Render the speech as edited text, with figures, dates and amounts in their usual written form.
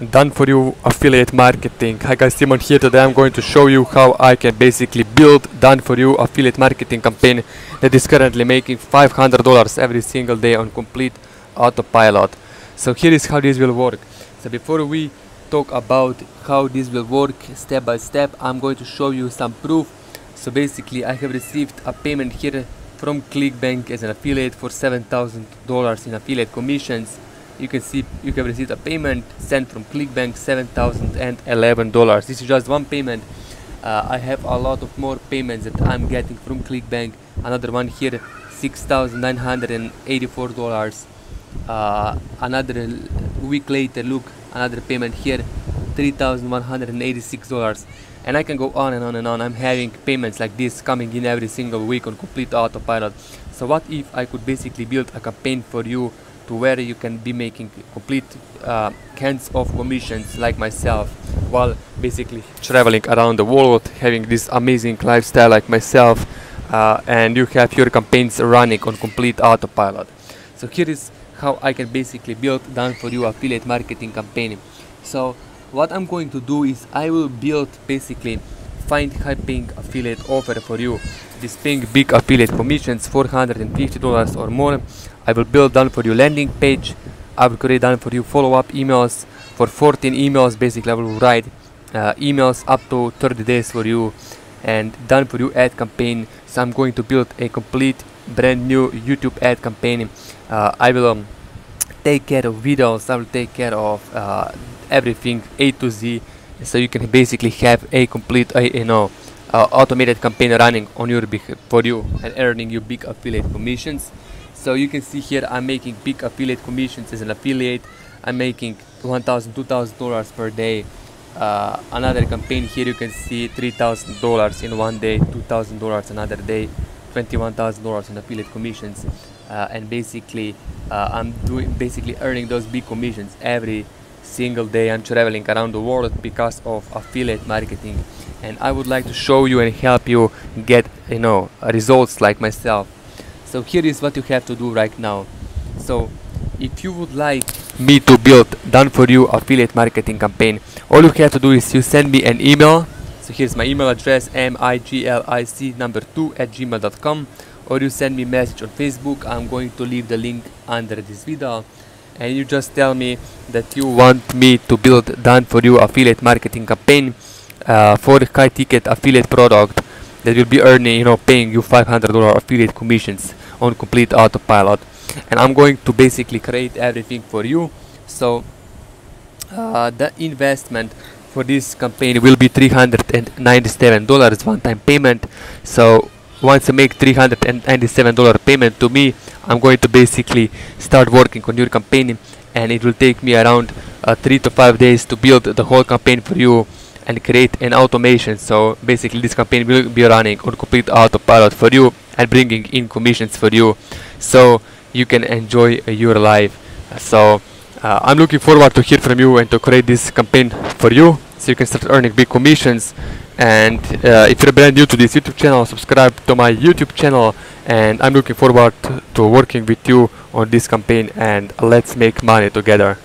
done for you affiliate marketing. Hi guys, Simon here. Today I'm going to show you how I can basically build done for you affiliate marketing campaign that is currently making $500 every single day on complete autopilot. So here is how this will work. So before we talk about how this will work step by step, I'm going to show you some proof. So basically I have received a payment here from ClickBank as an affiliate for $7,000 in affiliate commissions. You can see you have received a payment sent from ClickBank, $7,011. This is just one payment. I have a lot of more payments that I'm getting from ClickBank. Another one here, $6,984. Another week later, look, another payment here, $3,186. And I can go on and on and on. I'm having payments like this coming in every single week on complete autopilot. So what if I could basically build a campaign for you to where you can be making complete hands-off commissions like myself, while basically traveling around the world, having this amazing lifestyle like myself, and you have your campaigns running on complete autopilot. So here is how I can basically build done for you affiliate marketing campaign. So what I'm going to do is I will build basically find high paying affiliate offer for you. This paying big affiliate commissions, $450 or more. I will build done for you landing page. I will create done for you follow-up emails. For 14 emails basically I will write emails up to 30 days for you, and done for you ad campaign. So I'm going to build a complete brand new YouTube ad campaign. I will take care of videos. I will take care of everything A to Z, so you can basically have a complete automated campaign running on your for you and earning you big affiliate commissions. So you can see here I'm making big affiliate commissions as an affiliate. I'm making $1,000 $2,000 per day. Another campaign here, you can see $3,000 in one day, $2,000 another day, $21,000 in affiliate commissions. And basically I'm basically earning those big commissions every single day. I'm traveling around the world because of affiliate marketing, and I would like to show you and help you get results like myself. So here is what you have to do right now. So if you would like me to build done for you affiliate marketing campaign, all you have to do is you send me an email. So here's my email address, miglic2@gmail.com, or you send me a message on Facebook. I'm going to leave the link under this video. And you just tell me that you want me to build done for you affiliate marketing campaign for high ticket affiliate product that will be earning, paying you $500 affiliate commissions on complete autopilot. And I'm going to basically create everything for you. So the investment for this campaign will be $397 one-time payment. So once you make $397 payment to me, I'm going to basically start working on your campaign, and it will take me around 3 to 5 days to build the whole campaign for you and create an automation. So basically this campaign will be running on complete autopilot for you and bringing in commissions for you, so you can enjoy your life. So I'm looking forward to hear from you and to create this campaign for you, so you can start earning big commissions. And if you're brand new to this YouTube channel, subscribe to my YouTube channel, and I'm looking forward to working with you on this campaign, and let's make money together.